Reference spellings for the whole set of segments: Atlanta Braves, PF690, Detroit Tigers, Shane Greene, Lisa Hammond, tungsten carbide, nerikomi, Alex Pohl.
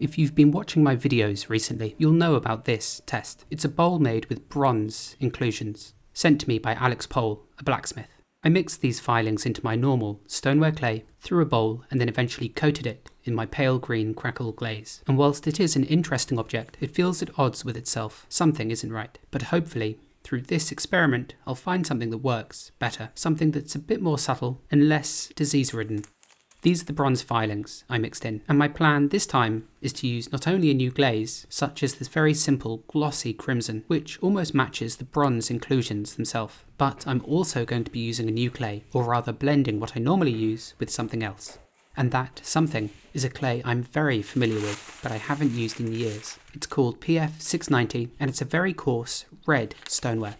If you've been watching my videos recently, you'll know about this test. It's a bowl made with bronze inclusions, sent to me by Alex Pohl, a blacksmith. I mixed these filings into my normal stoneware clay, threw a bowl, and then eventually coated it in my pale green crackle glaze. And whilst it is an interesting object, it feels at odds with itself. Something isn't right. But hopefully, through this experiment, I'll find something that works better, something that's a bit more subtle and less disease-ridden. These are the bronze filings I mixed in, and my plan this time is to use not only a new glaze, such as this very simple glossy crimson, which almost matches the bronze inclusions themselves, but I'm also going to be using a new clay, or rather blending what I normally use with something else. And that something is a clay I'm very familiar with, but I haven't used in years. It's called PF690, and it's a very coarse red stoneware.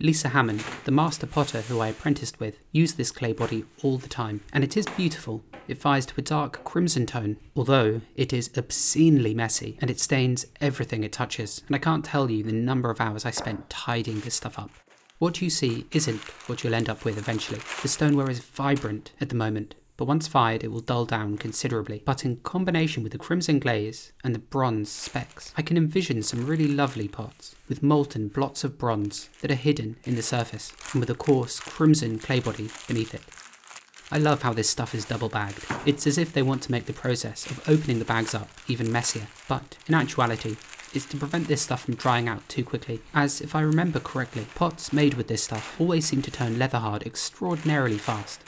Lisa Hammond, the master potter who I apprenticed with, used this clay body all the time, and it is beautiful. It vies to a dark crimson tone, although it is obscenely messy, and it stains everything it touches, and I can't tell you the number of hours I spent tidying this stuff up. What you see isn't what you'll end up with eventually. The stoneware is vibrant at the moment, but once fired it will dull down considerably, but in combination with the crimson glaze and the bronze specks, I can envision some really lovely pots with molten blots of bronze that are hidden in the surface, and with a coarse crimson clay body beneath it. I love how this stuff is double bagged. It's as if they want to make the process of opening the bags up even messier, but in actuality, it's to prevent this stuff from drying out too quickly, as if I remember correctly, pots made with this stuff always seem to turn leather hard extraordinarily fast.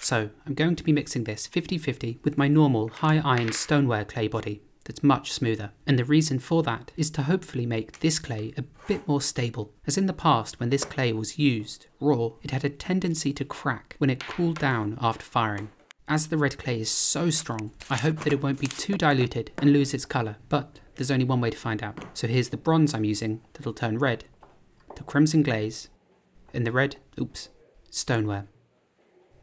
So I'm going to be mixing this 50-50 with my normal high iron stoneware clay body that's much smoother, and the reason for that is to hopefully make this clay a bit more stable, as in the past when this clay was used raw, it had a tendency to crack when it cooled down after firing. As the red clay is so strong, I hope that it won't be too diluted and lose its colour, but there's only one way to find out. So here's the bronze I'm using that'll turn red, the crimson glaze, and the red, stoneware.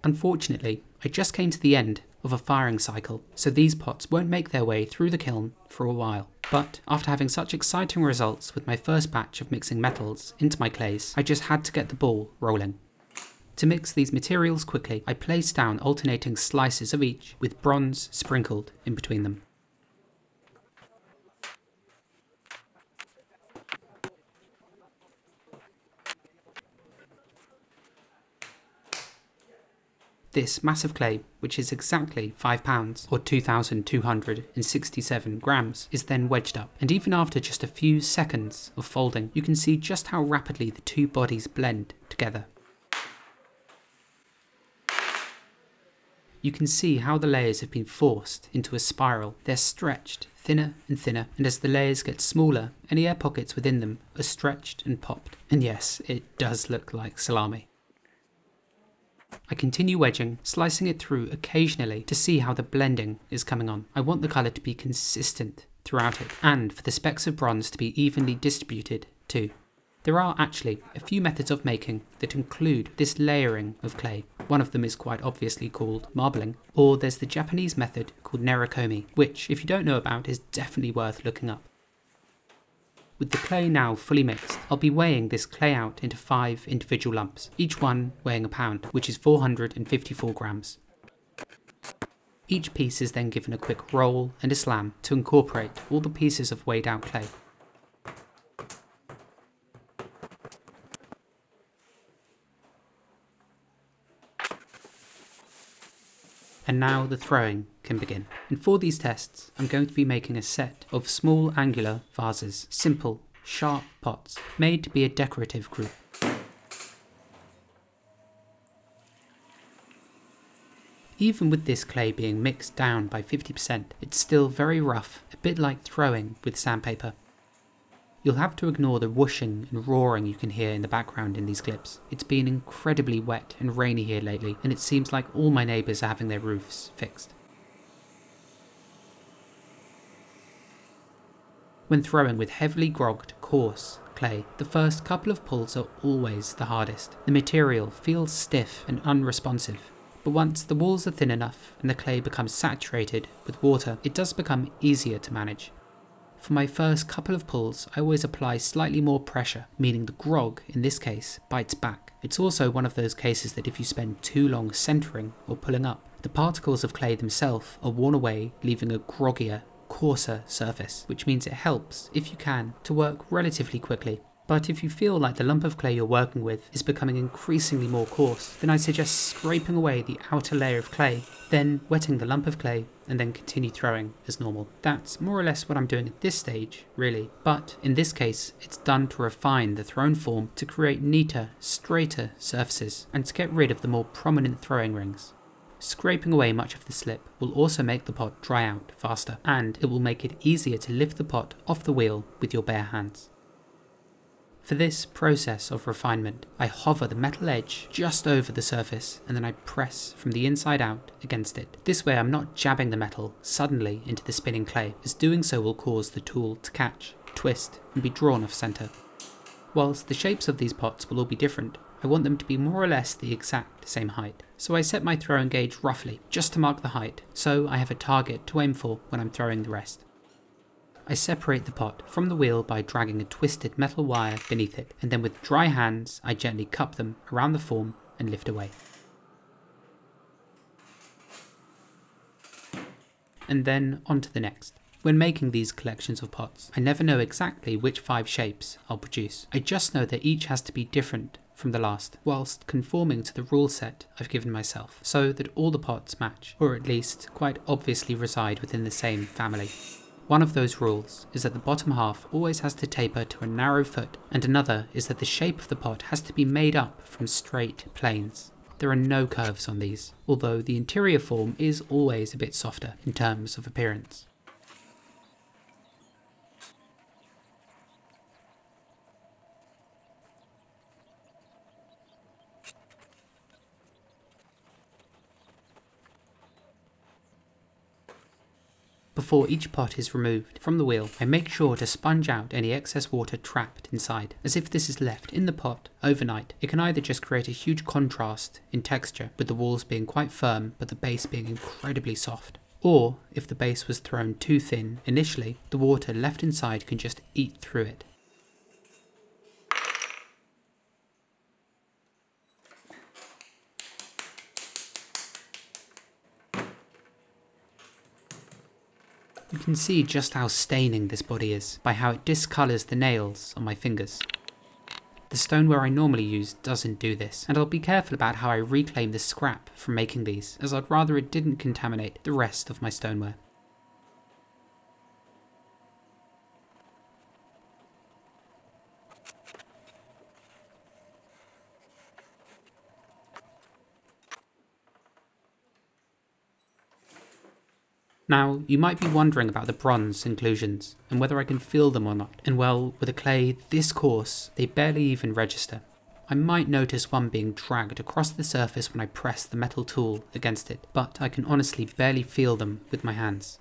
Unfortunately, I just came to the end of a firing cycle, so these pots won't make their way through the kiln for a while. But after having such exciting results with my first batch of mixing metals into my clays, I just had to get the ball rolling. To mix these materials quickly, I placed down alternating slices of each with bronze sprinkled in between them. This massive clay, which is exactly 5 pounds or 2,267 grams, is then wedged up, and even after just a few seconds of folding, you can see just how rapidly the two bodies blend together. You can see how the layers have been forced into a spiral. They're stretched thinner and thinner, and as the layers get smaller, any air pockets within them are stretched and popped. And yes, it does look like salami. I continue wedging, slicing it through occasionally to see how the blending is coming on. I want the colour to be consistent throughout it, and for the specks of bronze to be evenly distributed too. There are actually a few methods of making that include this layering of clay. One of them is quite obviously called marbling, or there's the Japanese method called nerikomi, which if you don't know about is definitely worth looking up. With the clay now fully mixed, I'll be weighing this clay out into 5 individual lumps, each one weighing a pound, which is 454 grams. Each piece is then given a quick roll and a slam to incorporate all the pieces of weighed out clay. And now the throwing can begin. And for these tests, I'm going to be making a set of small angular vases, simple, sharp pots, made to be a decorative group. Even with this clay being mixed down by 50%, it's still very rough, a bit like throwing with sandpaper. You'll have to ignore the whooshing and roaring you can hear in the background in these clips. It's been incredibly wet and rainy here lately, and it seems like all my neighbours are having their roofs fixed. When throwing with heavily grogged, coarse clay, the first couple of pulls are always the hardest. The material feels stiff and unresponsive, but once the walls are thin enough and the clay becomes saturated with water, it does become easier to manage. For my first couple of pulls, I always apply slightly more pressure, meaning the grog, in this case, bites back. It's also one of those cases that if you spend too long centering or pulling up, The particles of clay themselves are worn away, leaving a groggier, coarser surface, which means it helps, if you can, to work relatively quickly. But if you feel like the lump of clay you're working with is becoming increasingly more coarse, then I'd suggest scraping away the outer layer of clay, then wetting the lump of clay, and then continue throwing as normal. That's more or less what I'm doing at this stage, really. But in this case, it's done to refine the thrown form to create neater, straighter surfaces, and to get rid of the more prominent throwing rings. Scraping away much of the slip will also make the pot dry out faster, and it will make it easier to lift the pot off the wheel with your bare hands. For this process of refinement, I hover the metal edge just over the surface and then I press from the inside out against it. This way I'm not jabbing the metal suddenly into the spinning clay, as doing so will cause the tool to catch, twist and be drawn off centre. Whilst the shapes of these pots will all be different, I want them to be more or less the exact same height. So I set my throwing gauge roughly, just to mark the height, so I have a target to aim for when I'm throwing the rest. I separate the pot from the wheel by dragging a twisted metal wire beneath it, and then with dry hands I gently cup them around the form and lift away. And then on to the next. When making these collections of pots, I never know exactly which 5 shapes I'll produce. I just know that each has to be different from the last, whilst conforming to the rule set I've given myself, so that all the pots match, or at least quite obviously reside within the same family. One of those rules is that the bottom half always has to taper to a narrow foot, and another is that the shape of the pot has to be made up from straight planes. There are no curves on these, although the interior form is always a bit softer in terms of appearance. Before each pot is removed from the wheel, I make sure to sponge out any excess water trapped inside, as if this is left in the pot overnight, it can either just create a huge contrast in texture, with the walls being quite firm but the base being incredibly soft, or if the base was thrown too thin initially, the water left inside can just eat through it. You can see just how staining this body is by how it discolours the nails on my fingers. The stoneware I normally use doesn't do this, and I'll be careful about how I reclaim the scrap from making these, as I'd rather it didn't contaminate the rest of my stoneware. Now, you might be wondering about the bronze inclusions, and whether I can feel them or not, and well, with a clay this coarse, they barely even register. I might notice one being dragged across the surface when I press the metal tool against it, but I can honestly barely feel them with my hands.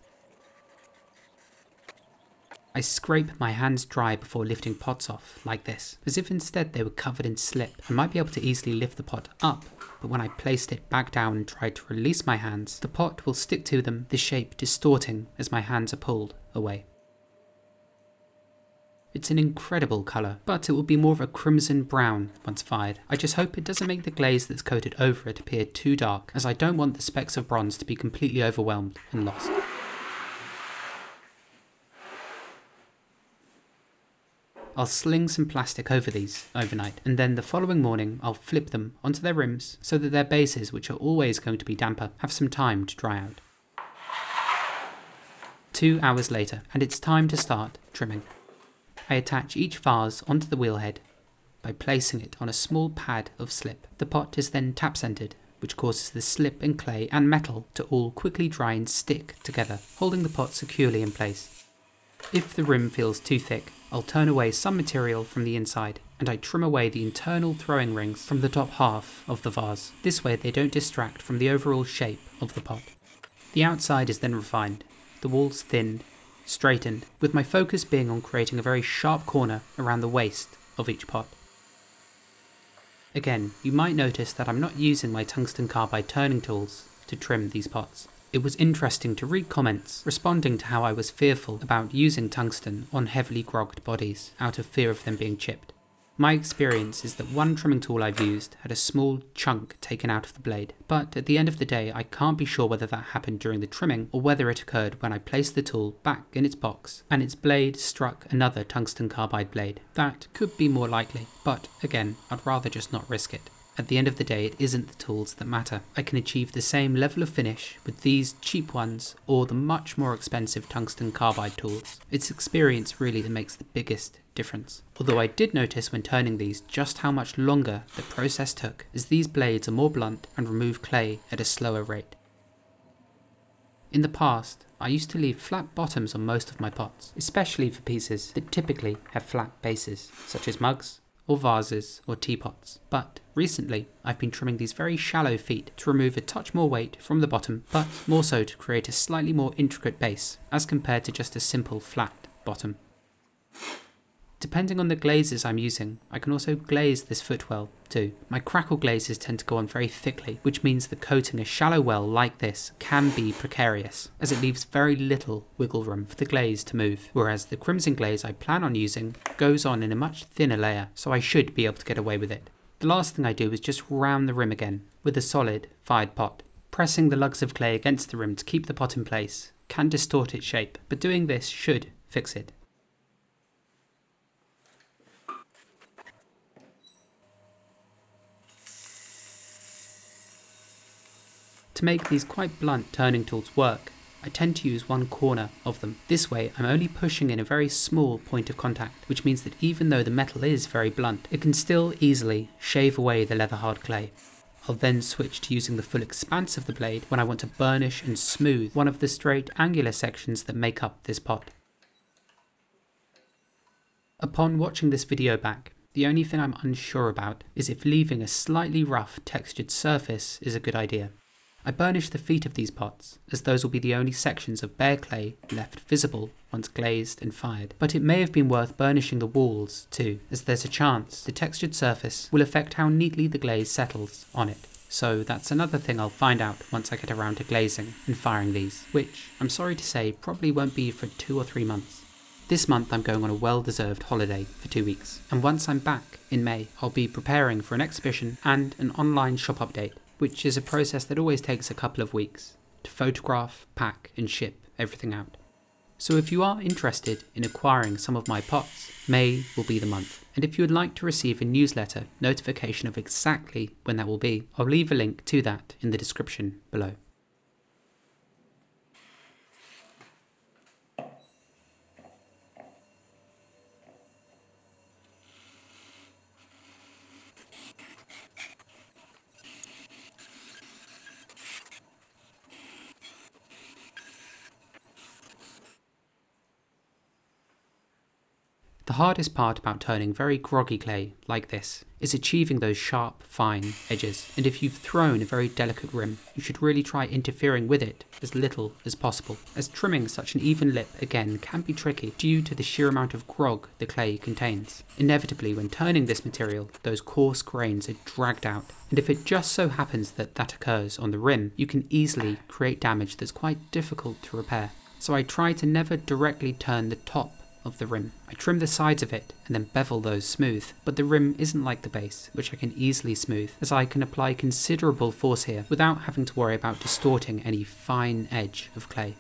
I scrape my hands dry before lifting pots off, like this, as if instead they were covered in slip. I might be able to easily lift the pot up, but when I placed it back down and tried to release my hands, the pot will stick to them, the shape distorting as my hands are pulled away. It's an incredible colour, but it will be more of a crimson brown once fired. I just hope it doesn't make the glaze that's coated over it appear too dark, as I don't want the specks of bronze to be completely overwhelmed and lost. I'll sling some plastic over these overnight, and then the following morning I'll flip them onto their rims so that their bases, which are always going to be damper, have some time to dry out. 2 hours later, and it's time to start trimming. I attach each vase onto the wheelhead by placing it on a small pad of slip. The pot is then tap-centered, which causes the slip and clay and metal to all quickly dry and stick together, holding the pot securely in place. If the rim feels too thick, I'll turn away some material from the inside, and I trim away the internal throwing rings from the top half of the vase. This way they don't distract from the overall shape of the pot. The outside is then refined, the walls thinned, straightened, with my focus being on creating a very sharp corner around the waist of each pot. Again, you might notice that I'm not using my tungsten carbide turning tools to trim these pots. It was interesting to read comments responding to how I was fearful about using tungsten on heavily grogged bodies out of fear of them being chipped. My experience is that one trimming tool I've used had a small chunk taken out of the blade, but at the end of the day I can't be sure whether that happened during the trimming or whether it occurred when I placed the tool back in its box and its blade struck another tungsten carbide blade. That could be more likely, but again, I'd rather just not risk it. At the end of the day, it isn't the tools that matter. I can achieve the same level of finish with these cheap ones or the much more expensive tungsten carbide tools. It's experience really that makes the biggest difference. Although I did notice when turning these just how much longer the process took, as these blades are more blunt and remove clay at a slower rate. In the past, I used to leave flat bottoms on most of my pots, especially for pieces that typically have flat bases, such as mugs, or vases, or teapots. But recently, I've been trimming these very shallow feet to remove a touch more weight from the bottom, but more so to create a slightly more intricate base as compared to just a simple flat bottom. Depending on the glazes I'm using, I can also glaze this foot well too. My crackle glazes tend to go on very thickly, which means that coating a shallow well like this can be precarious, as it leaves very little wiggle room for the glaze to move, whereas the crimson glaze I plan on using goes on in a much thinner layer, so I should be able to get away with it. The last thing I do is just round the rim again with a solid fired pot. Pressing the lugs of clay against the rim to keep the pot in place can distort its shape, but doing this should fix it. To make these quite blunt turning tools work, I tend to use one corner of them. This way I'm only pushing in a very small point of contact, which means that even though the metal is very blunt, it can still easily shave away the leather hard clay. I'll then switch to using the full expanse of the blade when I want to burnish and smooth one of the straight angular sections that make up this pot. Upon watching this video back, the only thing I'm unsure about is if leaving a slightly rough textured surface is a good idea. I burnish the feet of these pots, as those will be the only sections of bare clay left visible once glazed and fired. But it may have been worth burnishing the walls too, as there's a chance the textured surface will affect how neatly the glaze settles on it. So that's another thing I'll find out once I get around to glazing and firing these, which, I'm sorry to say, probably won't be for 2 or 3 months. This month I'm going on a well-deserved holiday for 2 weeks, and once I'm back in May, I'll be preparing for an exhibition and an online shop update, which is a process that always takes a couple of weeks to photograph, pack and ship everything out. So if you are interested in acquiring some of my pots, May will be the month. And if you would like to receive a newsletter notification of exactly when that will be, I'll leave a link to that in the description below. The hardest part about turning very groggy clay like this is achieving those sharp, fine edges, and if you've thrown a very delicate rim, you should really try interfering with it as little as possible, as trimming such an even lip again can be tricky due to the sheer amount of grog the clay contains. Inevitably, when turning this material, those coarse grains are dragged out, and if it just so happens that that occurs on the rim, you can easily create damage that's quite difficult to repair. So I try to never directly turn the top of the rim. I trim the sides of it and then bevel those smooth, but the rim isn't like the base, which I can easily smooth, as I can apply considerable force here without having to worry about distorting any fine edge of clay.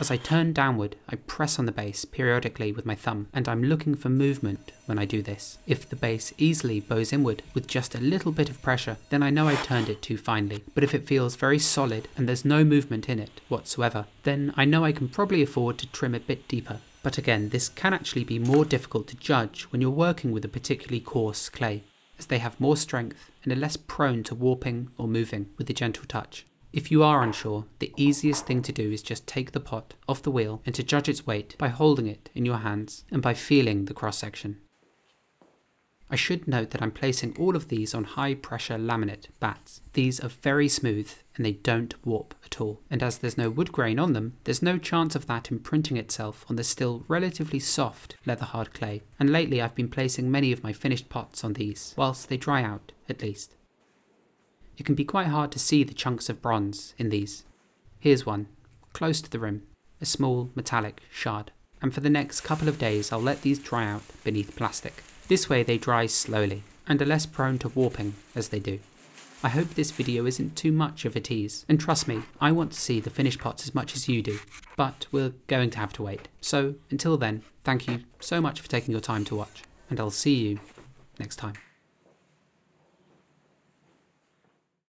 As I turn downward, I press on the base periodically with my thumb, and I'm looking for movement when I do this. If the base easily bows inward with just a little bit of pressure, then I know I've turned it too finely. But if it feels very solid and there's no movement in it whatsoever, then I know I can probably afford to trim a bit deeper. But again, this can actually be more difficult to judge when you're working with a particularly coarse clay, as they have more strength and are less prone to warping or moving with a gentle touch. If you are unsure, the easiest thing to do is just take the pot off the wheel and to judge its weight by holding it in your hands and by feeling the cross-section. I should note that I'm placing all of these on high-pressure laminate bats. These are very smooth and they don't warp at all, and as there's no wood grain on them, there's no chance of that imprinting itself on the still relatively soft leather-hard clay, and lately I've been placing many of my finished pots on these, whilst they dry out at least. It can be quite hard to see the chunks of bronze in these. Here's one, close to the rim, a small metallic shard. and for the next couple of days I'll let these dry out beneath plastic. This way they dry slowly and are less prone to warping as they do. I hope this video isn't too much of a tease, and trust me, I want to see the finished pots as much as you do, but we're going to have to wait. So until then, thank you so much for taking your time to watch, and I'll see you next time.